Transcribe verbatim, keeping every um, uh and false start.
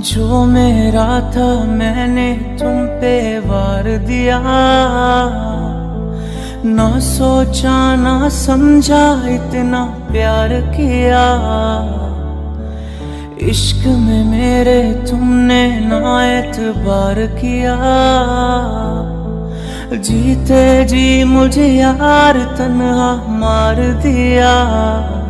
जो मेरा था मैंने तुम पे वार दिया, ना सोचा ना समझा इतना प्यार किया। इश्क में मेरे तुमने ना एतबार किया, जीते जी मुझे यार तन्हा मार दिया।